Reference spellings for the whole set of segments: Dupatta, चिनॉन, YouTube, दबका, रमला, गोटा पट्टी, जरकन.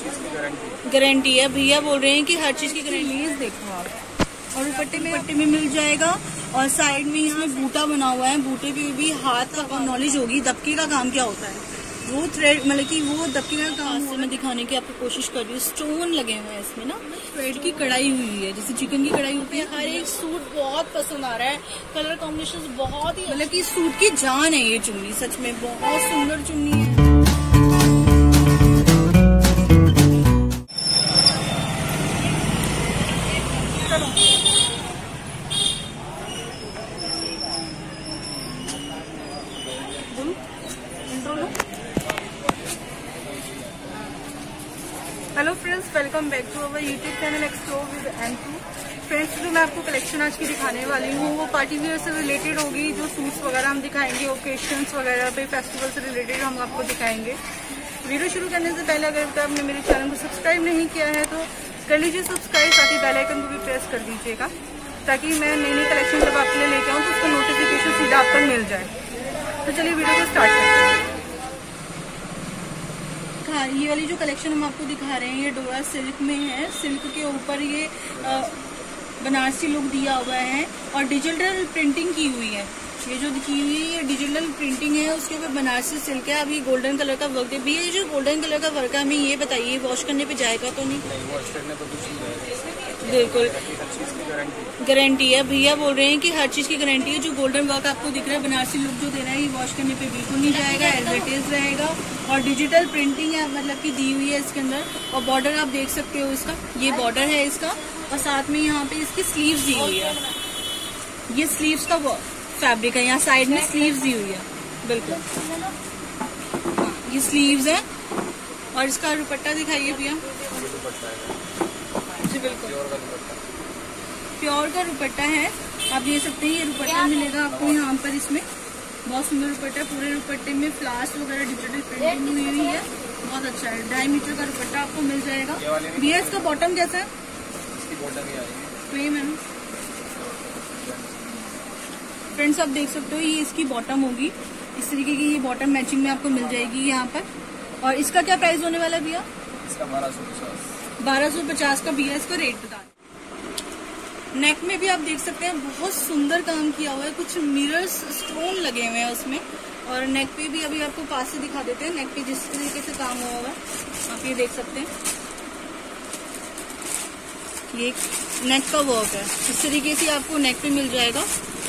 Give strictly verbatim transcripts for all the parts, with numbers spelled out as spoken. चीज़ की guarantee guarantee है। भैया बोल रहे हैं कि हर चीज़ की गारंटी। देखो आप, और दुपट्टे में दुपट्टे में मिल जाएगा और साइड में यहाँ बूटा बना हुआ है। बूटे पे भी हाथ और नॉलेज होगी। दबके का काम क्या होता है वो थ्रेड, मतलब कि वो दबके का काम से मैं दिखाने की आपको कोशिश कर रही हूँ। स्टोन लगे हुए हैं इसमें ना, थ्रेड की कढ़ाई हुई है जैसे चिकन की कढ़ाई होती है। हर एक सूट बहुत पसंद आ रहा है, कलर कॉम्बिनेशन बहुत ही, मतलब कि सूट की जान है ये चुन्नी। सच में बहुत सुंदर चुन्नी है। Hello friends, welcome back to our YouTube channel explore with एंटू। Friends, जो मैं आपको कलेक्शन आज की दिखाने वाली हूँ वो पार्टी वेयर से रिलेटेड होगी। जो सूट्स वगैरह हम दिखाएंगे ओकेशंस वगैरह पे, फेस्टिवल से रिलेटेड हम आपको दिखाएंगे। वीडियो शुरू करने से पहले अगर आपने मेरे चैनल को सब्सक्राइब नहीं किया है तो कर लीजिए सब्सक्राइब, साथ ही बेल आइकन को भी प्रेस कर दीजिएगा ताकि मैं नई नई कलेक्शन जब आपके लिए लेके आऊँ तो उसका नोटिफिकेशन सीधा आपको मिल जाए। तो चलिए वीडियो को स्टार्ट करते हैं। हाँ, ये वाली जो कलेक्शन हम आपको दिखा रहे हैं ये डोरा सिल्क में है। सिल्क के ऊपर ये आ, बनारसी लुक दिया हुआ है और डिजिटल प्रिंटिंग की हुई है। ये जो दिखी हुई है ये डिजिटल प्रिंटिंग है, उसके ऊपर बनारसी सिल्क है। अब ये गोल्डन कलर का वर्क है। भैया ये जो गोल्डन कलर का वर्क है हमें ये बताइए वॉश करने पे जाएगा तो नहीं? नहीं, वॉश करने पे कुछ नहीं, बिल्कुल गारंटी है। भैया बोल रहे हैं कि हर चीज की गारंटी है। जो गोल्डन वर्क आपको दिख रहा है, बनारसी लुक जो दे रहा है, ये वॉश करने पे बिल्कुल नहीं जाएगा, एडवर्टाइज रहेगा। और डिजिटल प्रिंटिंग है, मतलब की दी हुई है इसके अंदर। और बॉर्डर आप देख सकते हो इसका, ये बॉर्डर है इसका। और साथ में यहाँ पे इसकी स्लीव्स दी हुई है। ये स्लीव्स का फैब्रिक है, यहाँ साइड में स्लीव्स दी हुई है, बिल्कुल ये स्लीव्स है। और इसका दुपट्टा दिखाइए भैया। जी बिल्कुल, प्योर का दुपट्टा है। आप देख सकते हैं ये दुपट्टा मिलेगा आपको यहाँ पर। इसमें बहुत सुंदर दुपट्टा, पूरे दुपट्टे में फ्लावर्स वगैरह डिजिटल प्रिंटिंग हुई हुई है, बहुत अच्छा है। ढाई मीटर का दुपट्टा आपको मिल जाएगा। भैया इसका बॉटम कैसा है? वही मैम फ्रेंड्स, आप देख सकते हो ये इसकी बॉटम होगी। इस तरीके की ये बॉटम मैचिंग में आपको मिल जाएगी यहाँ पर। और इसका क्या प्राइस होने वाला है भैया? इसका बारह सौ पचास। बारह सौ पचास का भैया इसका रेट बता दें। नेक में भी आप देख सकते हैं बहुत सुंदर काम किया हुआ है, कुछ मिरर्स स्टोन लगे हुए हैं उसमें। और नेक पे भी अभी आपको पास से दिखा देते हैं। नेक पे जिस तरीके से काम हुआ हुआ है आप ये देख सकते हैं, ये नेक का वर्क है। इस तरीके से आपको नेक पे मिल जाएगा,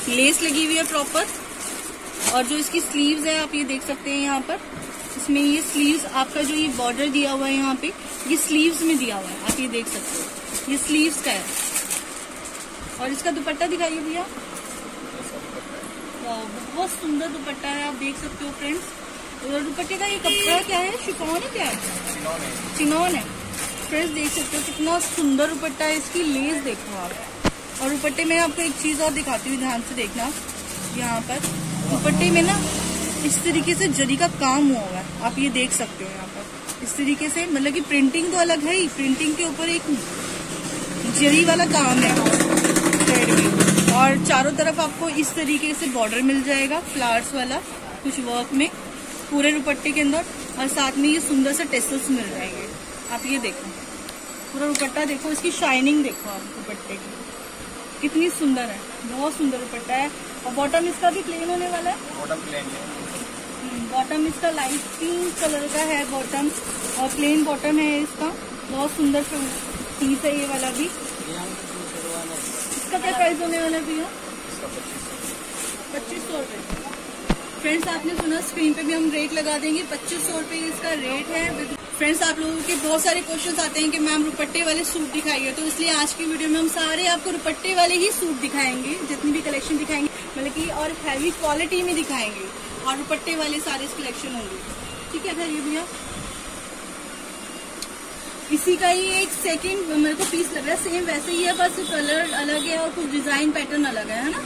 लेस लगी हुई है प्रॉपर। और जो इसकी स्लीव्स है आप ये देख सकते हैं यहाँ पर। इसमें ये स्लीव्स आपका जो ये बॉर्डर दिया हुआ है यहाँ पे, ये स्लीव्स में दिया हुआ है, आप ये देख सकते हो, ये स्लीव्स का है। और इसका दुपट्टा दिखाइए भैया। बहुत सुंदर दुपट्टा है, आप देख सकते हो फ्रेंड्स। और दुपट्टे का ये कपड़ा क्या है? शिफॉन है क्या है? चिनॉन है। फ्रेंड्स देख सकते हो कितना सुंदर दुपट्टा है, इसकी लेस देखो आप। और दुपट्टे में आपको एक चीज और दिखाती हूँ, ध्यान से देखना। यहाँ पर दुपट्टे में ना इस तरीके से जरी का काम हुआ हुआ है, आप ये देख सकते हो यहाँ पर। इस तरीके से, मतलब कि प्रिंटिंग तो अलग है ही, प्रिंटिंग के ऊपर एक जरी वाला काम है थ्रेड में। और चारों तरफ आपको इस तरीके से बॉर्डर मिल जाएगा, फ्लावर्स वाला कुछ वर्क में पूरे दुपट्टे के अंदर। और साथ में ये सुंदर से टेसल्स मिल जाएंगे, आप ये देखो। पूरा दुपट्टा देखो, इसकी शाइनिंग देखो आप दुपट्टे की, कितनी सुंदर है। बहुत सुंदर दुपट्टा है। और बॉटम इसका भी प्लेन होने वाला है। बॉटम प्लेन है, बॉटम इसका लाइट पिंक कलर का है बॉटम, और प्लेन बॉटम है इसका। बहुत सुंदर पीस है ये वाला भी। इसका क्या प्राइस होने वाला है भैया? पच्चीस सौ रूपये। फ्रेंड्स आपने सुना, स्क्रीन पे भी हम रेट लगा देंगे, पच्चीस सौ रूपये इसका रेट है। फ्रेंड्स आप लोगों के बहुत सारे क्वेश्चंस आते हैं कि मैम दुपट्टे वाले सूट दिखाइए, तो इसलिए आज की वीडियो में हम सारे आपको दुपट्टे वाले ही सूट दिखाएंगे। जितनी भी कलेक्शन दिखाएंगे, मतलब कि और हैवी क्वालिटी में दिखाएंगे, और दुपट्टे वाले सारे कलेक्शन होंगे। ठीक है सर, ये भैया इसी का ही एक सेकंड मेरे को पीस लग रहा है, सेम वैसे ही है, बस कलर अलग है और कुछ डिजाइन पैटर्न अलग है, है ना?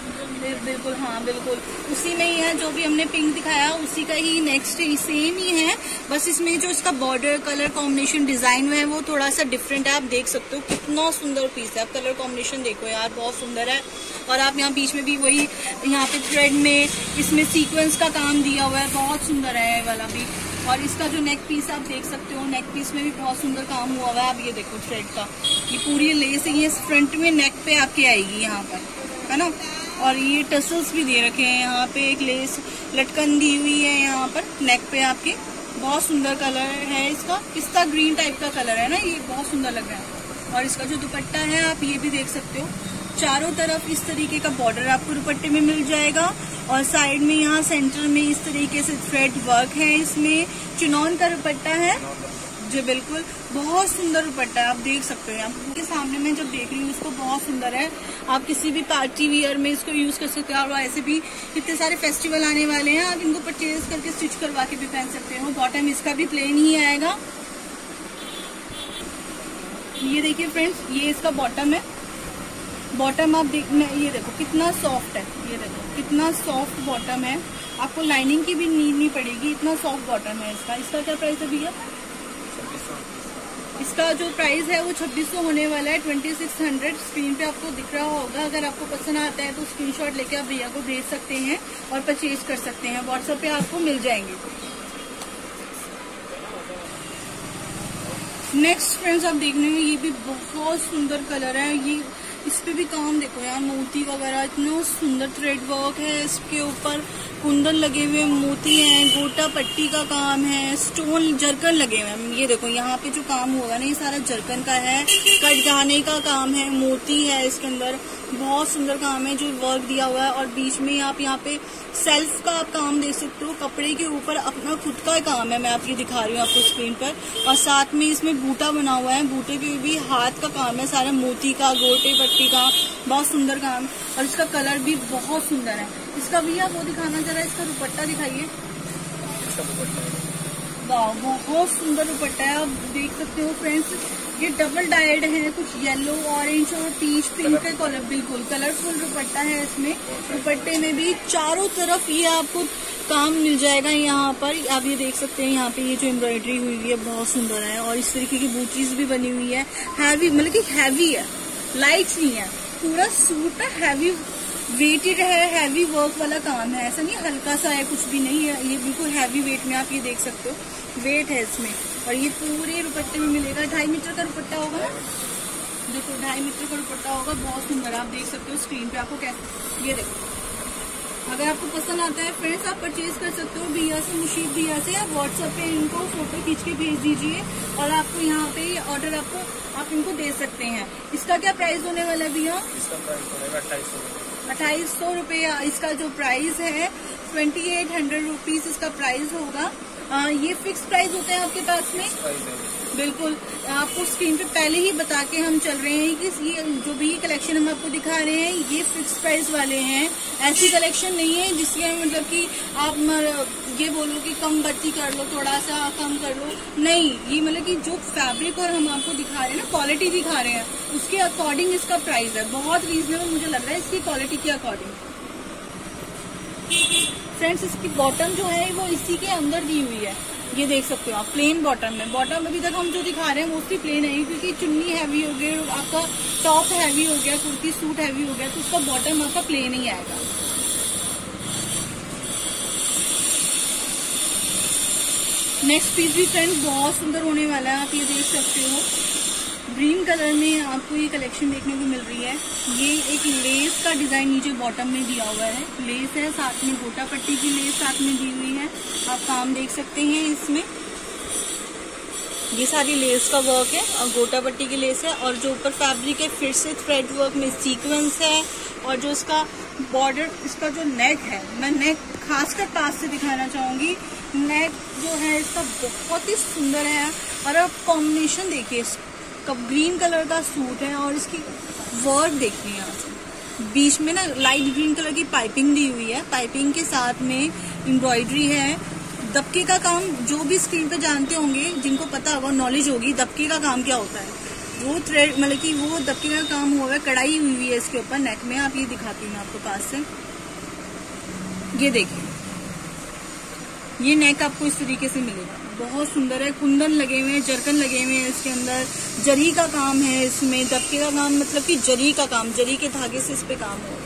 बिल्कुल, हाँ बिल्कुल उसी में ही है। जो भी हमने पिंक दिखाया उसी का ही नेक्स्ट सेम ही है, बस इसमें जो इसका बॉर्डर कलर कॉम्बिनेशन डिजाइन में है वो थोड़ा सा डिफरेंट है। आप देख सकते हो कितना सुंदर पीस है। आप कलर कॉम्बिनेशन देखो यार, बहुत सुंदर है। और आप यहाँ बीच में भी वही यहाँ पे थ्रेड में इसमें सीक्वेंस का काम दिया हुआ है, बहुत सुंदर है ये वाला भी। और इसका जो नेक पीस आप देख सकते हो, नेक पीस में भी बहुत सुंदर काम हुआ हुआ है। आप ये देखो थ्रेड का, ये पूरी लेस है, ये फ्रंट में नेक पे आपकी आएगी यहाँ पर, है ना। और ये टसल्स भी दे रखे हैं यहाँ पे, एक लेस लटकन दी हुई है यहाँ पर नेक पे आपके। बहुत सुंदर कलर है इसका, पिस्ता ग्रीन टाइप का कलर है ना, ये बहुत सुंदर लग रहा है। और इसका जो दुपट्टा है आप ये भी देख सकते हो, चारों तरफ इस तरीके का बॉर्डर आपको दुपट्टे में मिल जाएगा। और साइड में यहाँ सेंटर में इस तरीके से थ्रेड वर्क है, इसमें चुनौन का दुपट्टा है जो बिल्कुल बहुत सुंदर दुपट्टा है, आप देख सकते हो। आपके सामने मैं जब देख रही हूँ इसको, बहुत सुंदर है। आप किसी भी पार्टी वियर में इसको यूज कर सकते हो, और ऐसे भी कितने सारे फेस्टिवल आने वाले हैं, आप इनको परचेज करके स्टिच करवा के भी पहन सकते हो। बॉटम इसका भी प्लेन ही आएगा, ये देखिए फ्रेंड्स, ये इसका बॉटम है। बॉटम आप देख, ये देखो कितना सॉफ्ट है, ये देखो कितना सॉफ्ट बॉटम है, आपको लाइनिंग की भी नीड नहीं पड़ेगी, इतना सॉफ्ट बॉटम है इसका। इसका क्या प्राइस है भैया? इसका जो प्राइस है वो छब्बीस सौ होने वाला है, छब्बीस सौ स्क्रीन पे आपको दिख रहा होगा। अगर आपको पसंद आता है तो स्क्रीनशॉट लेके आप भैया को भेज सकते हैं और परचेज कर सकते हैं, व्हाट्सएप पे आपको मिल जाएंगे। नेक्स्ट फ्रेंड्स आप देखने में, ये भी बहुत सुंदर कलर है, ये इस पे भी काम देखो यार, मोती वगैरह, इतना सुंदर थ्रेड वर्क है इसके ऊपर, कुंदन लगे हुए मोती हैं, गोटा पट्टी का काम है, स्टोन जरकन लगे हुए हैं। ये देखो यहाँ पे जो काम होगा ना, ये सारा जरकन का है, कट गाने का काम है, मोती है इसके अंदर, बहुत सुंदर काम है जो वर्क दिया हुआ है। और बीच में आप यहाँ पे सेल्फ का आप काम देख सकते हो, कपड़े के ऊपर अपना खुद का काम है, मैं आपकी दिखा रही हूँ आपको स्क्रीन पर। और साथ में इसमें बूटा बना हुआ है, बूटे पे भी हाथ का काम है सारा, मोती का, गोटे पट्टी का, बहुत सुंदर काम। और इसका कलर भी बहुत सुंदर है। इसका भैया वो दिखाना जरा, इसका दुपट्टा दिखाइए। वाह, बहुत सुंदर दुपट्टा है, आप देख सकते हो फ्रेंड्स। ये डबल डाइड है, कुछ येलो, ऑरेंज और पीच पिंक का कलर, बिल्कुल कलरफुल दुपट्टा है इसमें। दुपट्टे में भी चारों तरफ ये आपको काम मिल जाएगा यहाँ पर, आप ये देख सकते हैं। यहाँ पे ये जो एम्ब्रॉयडरी हुई हुई है बहुत सुंदर है, और इस तरीके की बूटीज भी बनी हुई है। हैवी मतलब की हैवी है, लाइट नहीं है, पूरा सूट है, हैवी वेटेड है, हैवी वर्क वाला काम है, ऐसा नहीं हल्का सा है, कुछ भी नहीं है, ये बिल्कुल हैवी वेट में आप ये देख सकते हो, वेट है इसमें। और ये पूरे दुपट्टे में मिलेगा, ढाई मीटर का दुपट्टा होगा ना, देखो ढाई मीटर का दुपट्टा होगा, बहुत सुंदर आप देख सकते हो स्क्रीन पे आपको कैसे। ये देखो, अगर आपको पसंद आता है फ्रेंड्स आप परचेज कर सकते हो भैया से, मुशीद भैया से, या व्हाट्सएप पे इनको फोटो खींच के भेज दीजिए और आपको यहाँ पे ऑर्डर आपको आप इनको दे सकते हैं। इसका क्या प्राइस होने वाला है भैया? इसका प्राइस होगा अट्ठाईस सौ अट्ठाईस सौ रुपया इसका जो प्राइस है, ट्वेंटी एट हंड्रेड रुपीज इसका प्राइस होगा। आ, ये फिक्स प्राइस होते हैं आपके पास में, बिल्कुल आपको स्क्रीन पे पहले ही बता के हम चल रहे हैं कि ये जो भी कलेक्शन हम आपको दिखा रहे हैं ये फिक्स प्राइस वाले हैं। ऐसी कलेक्शन नहीं है जिसके मतलब कि आप मर, ये बोलो कि कम बढ़ती कर लो, थोड़ा सा कम कर लो, नहीं। ये मतलब कि जो फैब्रिक और हम आपको दिखा रहे हैं ना, क्वालिटी दिखा रहे हैं, उसके अकॉर्डिंग इसका प्राइस है, बहुत रीजनेबल मुझे लग रहा है इसकी क्वालिटी के अकॉर्डिंग। फ्रेंड्स इसकी बॉटम जो है वो इसी के अंदर दी हुई है, ये देख सकते हो आप, प्लेन बॉटम में। बॉटम अभी तक हम जो दिखा रहे हैं मोस्टली प्लेन है, क्योंकि चुन्नी हैवी हो गई, आपका टॉप हैवी हो गया, कुर्ती सूट हैवी हो गया, तो उसका बॉटम आपका प्लेन ही आएगा। नेक्स्ट पीस भी फ्रेंड्स बहुत सुंदर होने वाला है, आप ये देख सकते हो, ग्रीन कलर में आपको ये कलेक्शन देखने को मिल रही है। ये एक लेस का डिजाइन नीचे बॉटम में दिया हुआ है, लेस है, साथ में गोटा पट्टी की लेस साथ में दी हुई है, आप काम देख सकते हैं इसमें। ये सारी लेस का वर्क है और गोटा पट्टी की लेस है, और जो ऊपर फैब्रिक है फिर से थ्रेड वर्क में सीक्वेंस है, और जो इसका बॉर्डर, इसका जो नेक है, मैं नेक खासकर पास से दिखाना चाहूंगी। नेक जो है इसका बहुत ही सुंदर है, और अब कॉम्बिनेशन देखिए इसका, ग्रीन कलर का सूट है और इसकी वर्क देखिए, यहाँ से बीच में ना लाइट ग्रीन कलर की पाइपिंग दी हुई है, पाइपिंग के साथ में एम्ब्रॉयडरी है, दबके का काम, जो भी स्क्रीन पे जानते होंगे, जिनको पता होगा, नॉलेज होगी दबके का काम क्या होता है, वो थ्रेड मतलब कि वो दबके का काम हुआ है, कढ़ाई हुई हुई है इसके ऊपर नेक में। आप ये दिखाती हूँ आपको पास से, ये देखिए, ये नेक आपको इस तरीके से मिलेगा, बहुत सुंदर है, कुंदन लगे हुए हैं, जरकन लगे हुए हैं इसके अंदर, जरी का काम है इसमें, दबके का काम मतलब कि जरी का काम, जरी के धागे से इस पे काम हो,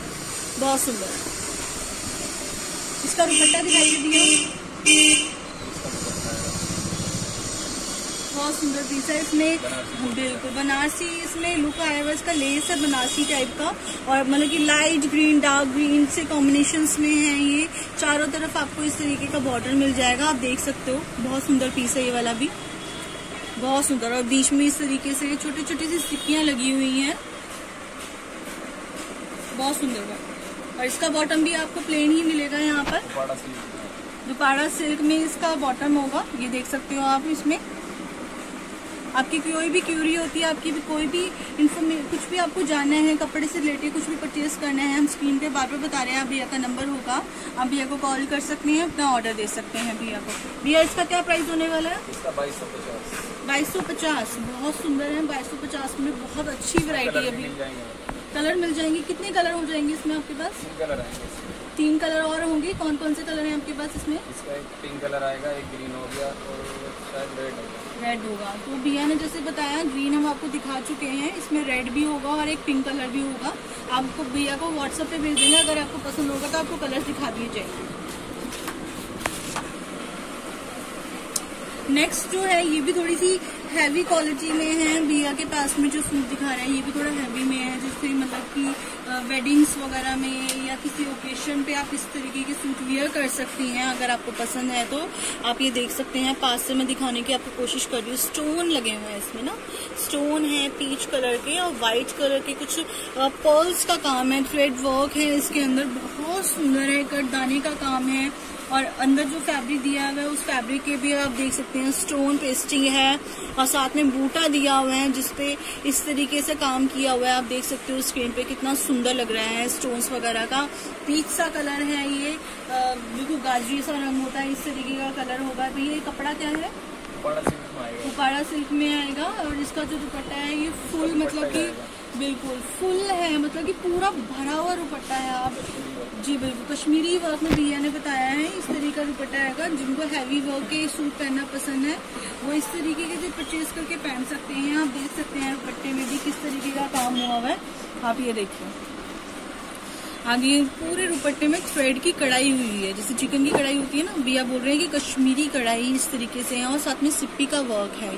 बहुत सुंदर है। इसका दुपट्टा दिखाई दिया, बहुत सुंदर पीस है, इसमें बिल्कुल बनारसी इसमें लुक आया हुआ, इसका लेस है बनारसी टाइप का, और मतलब कि लाइट ग्रीन डार्क ग्रीन से कॉम्बिनेशंस में है ये। चारों तरफ आपको इस तरीके का बॉर्डर मिल जाएगा, आप देख सकते हो बहुत सुंदर पीस है ये वाला भी, बहुत सुंदर। और बीच में इस तरीके से छोटी छोटी सी सिक्कियां लगी हुई हैं, बहुत सुंदर है। और इसका बॉटम भी आपको प्लेन ही मिलेगा, यहाँ पर दुपाड़ा सिल्क में इसका बॉटम होगा, ये देख सकते हो आप। इसमें आपकी कोई भी क्यूरी होती है, आपकी भी कोई भी इन्फॉर्मेशन, कुछ भी आपको जानना है कपड़े से रिलेटेड, कुछ भी परचेज करना है, हम स्क्रीन पे बार बार बता रहे हैं, भैया का नंबर होगा, आप भैया को कॉल कर सकते हैं, अपना ऑर्डर दे सकते हैं भैया को। भैया इसका क्या प्राइस होने वाला है? इसका बाईस सौ पचास। बहुत सुंदर है, बाईस सौ पचास में बहुत अच्छी वैरायटी है। अभी कलर मिल जाएंगे, कितने कलर हो जाएंगे इसमें आपके पास? तीन कलर और होंगे। कौन कौन से कलर हैं आपके पास इसमें? इसका एक पिंक कलर आएगा, एक ग्रीन हो गया और शायद रेड होगा। रेड होगा तो भैया ने जैसे बताया ग्रीन हम आपको दिखा चुके हैं, इसमें रेड भी होगा और एक पिंक कलर भी होगा। आपको भैया को व्हाट्सएप पे भेज देंगे, अगर आपको पसंद होगा तो आपको कलर दिखा दिए जाएंगे। नेक्स्ट जो है ये भी थोड़ी सी हैवी क्वालिटी में है, भैया के पास में जो सूट दिखा रहे हैं ये भी थोड़ा हैवी में है, जिससे मतलब कि वेडिंग्स वगैरह में या किसी ओकेशन पे आप इस तरीके के सूट वेयर कर सकती हैं। अगर आपको पसंद है तो आप ये देख सकते हैं, पास से मैं दिखाने की आपको कोशिश कर रही हूँ। स्टोन लगे हुए हैं इसमें ना, स्टोन है पीच कलर के और वाइट कलर के, कुछ पर्ल्स का काम है, थ्रेड वर्क है इसके अंदर, बहुत सुंदर है, कटदाने का काम है। और अंदर जो फैब्रिक दिया हुआ है उस फैब्रिक के भी आप देख सकते हैं स्टोन पेस्टिंग है, और साथ में बूटा दिया हुआ है जिसपे इस तरीके से काम किया हुआ है, आप देख सकते हो स्क्रीन पे कितना सुंदर लग रहा है। स्टोन्स वगैरह का पीच सा कलर है ये, बिल्कुल गाजरी सा रंग होता है, इस तरीके का कलर होगा। तो ये कपड़ा क्या है? दुपाड़ा सिल्क में आएगा। और इसका जो दुपट्टा है ये फुल मतलब की बिल्कुल फुल है, मतलब कि पूरा भरा हुआ दुपट्टा है आप जी, बिल्कुल कश्मीरी वर्क में भैया ने बताया है इस तरीके का दुपट्टा आएगा। जिनको हैवी वर्क के सूट पहनना पसंद है वो इस तरीके के जो परचेज करके पहन सकते हैं। आप देख सकते हैं दुपट्टे में भी किस तरीके का काम हुआ हुआ है, आप ये देखिए। आगे पूरे दुपट्टे में थ्रेड की कढ़ाई हुई है, जैसे चिकन की कढ़ाई होती है ना, भैया बोल रहे हैं कि कश्मीरी कढ़ाई इस तरीके से है, और साथ में सिप्पी का वर्क है,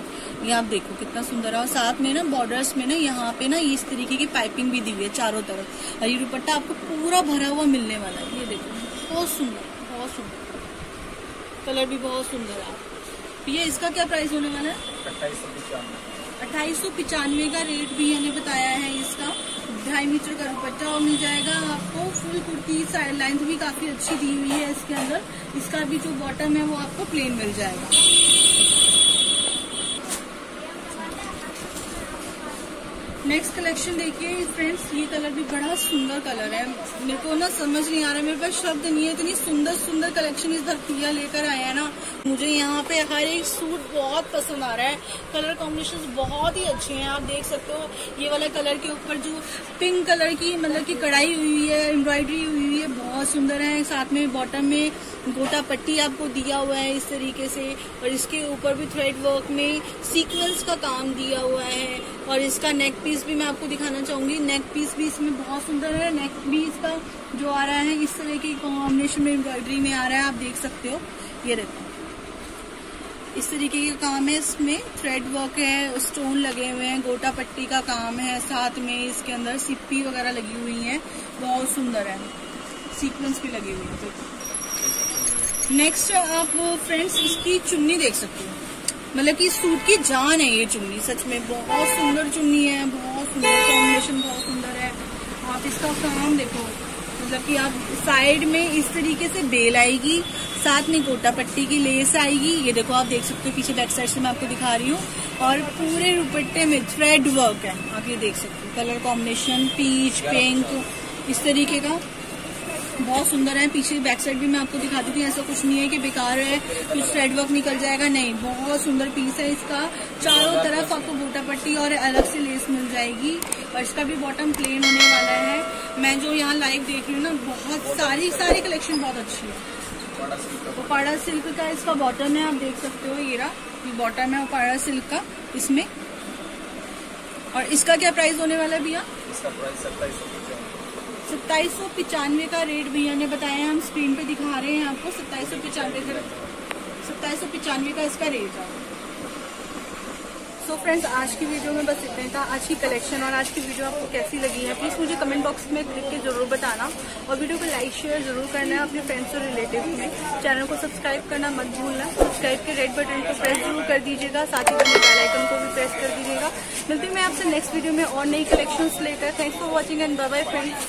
ये आप देखो कितना सुंदर है। और साथ में ना बॉर्डर्स में ना यहाँ पे ना इस तरीके की पाइपिंग भी दी हुई है चारों तरफ, और ये दुपट्टा आपको पूरा भरा हुआ मिलने वाला है, ये देखो बहुत सुंदर, बहुत सुंदर, कलर भी बहुत सुंदर है। भैया इसका क्या प्राइस होने वाला है? अट्ठाईस सौ पिचानवे का रेट भैया ने बताया है। इसका ढाई मीटर का दुपट्टा और मिल जाएगा आपको, फुल कुर्ती साइड लेंथ भी काफी अच्छी दी हुई है इसके अंदर। इसका भी जो बॉटम है वो आपको प्लेन मिल जाएगा। नेक्स्ट कलेक्शन देखिए फ्रेंड्स, ये कलर भी बड़ा सुंदर कलर है, मेरे को ना समझ नहीं आ रहा, मेरे पास शब्द नहीं है, इतनी सुंदर सुंदर कलेक्शन इस धरतीया लेकर आया है ना। मुझे यहाँ पे हर एक सूट बहुत पसंद आ रहा है, कलर कॉम्बिनेशंस बहुत ही अच्छे हैं। आप देख सकते हो ये वाला कलर के ऊपर जो पिंक कलर की मतलब की कढ़ाई हुई है, एम्ब्रॉयडरी हुई हुई है, बहुत सुंदर है। साथ में बॉटम में गोटा पट्टी आपको दिया हुआ है इस तरीके से, और इसके ऊपर भी थ्रेड वर्क में सीक्वेंस का काम दिया हुआ है। और इसका नेक पीस भी मैं आपको दिखाना चाहूंगी, नेक पीस भी इसमें बहुत सुंदर है। नेक भी इसका जो आ रहा है इस तरह के कॉम्बिनेशन में एम्ब्रॉयडरी में आ रहा है, आप देख सकते हो ये देखो इस तरीके का काम है, इसमें थ्रेड वर्क है, स्टोन लगे हुए हैं, गोटा पट्टी का काम है, साथ में इसके अंदर सिप्पी वगैरह लगी हुई है, बहुत सुंदर है, सीक्वेंस भी लगे हुए हैं। तो नेक्स्ट आप फ्रेंड्स इसकी चुन्नी देख सकते हो, मतलब कि इस सूट की जान है ये चुन्नी, सच में बहुत सुंदर चुन्नी है, बहुत सुंदर कॉम्बिनेशन, बहुत सुंदर है। आप इसका काम देखो, मतलब कि आप साइड में इस तरीके से बेल आएगी, साथ में गोटा पट्टी की लेस आएगी, ये देखो आप देख सकते हो पीछे बैक साइड से मैं आपको दिखा रही हूँ। और पूरे दुपट्टे में थ्रेड वर्क है, आप ये देख सकते हो, कलर कॉम्बिनेशन पीच पिंक इस तरीके का बहुत सुंदर है। पीछे बैक साइड भी मैं आपको दिखा देती हूँ, ऐसा कुछ नहीं है कि बेकार है कुछ थ्रेड वर्क निकल जाएगा, नहीं, बहुत सुंदर पीस है। इसका चारों तरफ आपको गोटा पट्टी और अलग से लेस मिल जाएगी, और इसका भी बॉटम प्लेन होने वाला है। मैं जो यहाँ लाइव देख रही हूँ ना, बहुत सारी सारी कलेक्शन बहुत अच्छी है। उपाड़ा सिल्क का इसका बॉटम है, आप देख सकते हो ये रहा बॉटम है उपाड़ा सिल्क का इसमें। और इसका क्या प्राइस होने वाला है भैया? सत्ताईस सौ पिचानवे का रेट भैया ने बताया, हम स्क्रीन पे दिखा रहे हैं आपको सत्ताईस सौ पिचानवे का सत्ताईस सौ पिचानवे का इसका रेट है। सो फ्रेंड्स, आज की वीडियो में बस इतना ही था। आज की कलेक्शन और आज की वीडियो आपको कैसी लगी है प्लीज मुझे कमेंट बॉक्स में लिख के जरूर बताना, और वीडियो को लाइक शेयर जरूर करना है अपने फ्रेंड्स और रिलेटिव्स में। चैनल को सब्सक्राइब करना मत भूलना, सब्सक्राइब के रेड बटन को प्रेस जरूर कर दीजिएगा, साथ ही बेल आइकन को भी प्रेस कर दीजिएगा। मिलती हूँ मैं आपसे नेक्स्ट वीडियो में और नई कलेक्शंस लेकर। Thanks for watching and bye bye friends.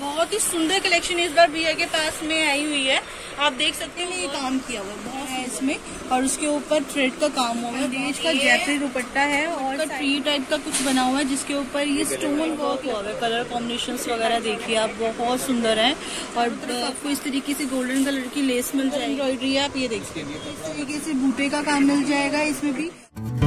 बहुत ही सुंदर कलेक्शन इस बार भैया के पास में आई हुई है, आप देख सकते हैं ये काम किया हुआ बहुत है इसमें, और उसके ऊपर थ्रेड का काम हुआ है। देश का जयपुरी दुपट्टा है और ट्री टाइप का कुछ बना हुआ है जिसके ऊपर ये स्टोन वर्क हुआ है। कलर कॉम्बिनेशन वगैरह देखिए आप, बहुत सुंदर है। और आपको इस तरीके से गोल्डन कलर की लेस मिल जाएगी, एम्ब्रॉयडरी आप ये देख सकते हैं। इस तरीके से बूटे का काम मिल जाएगा इसमें भी।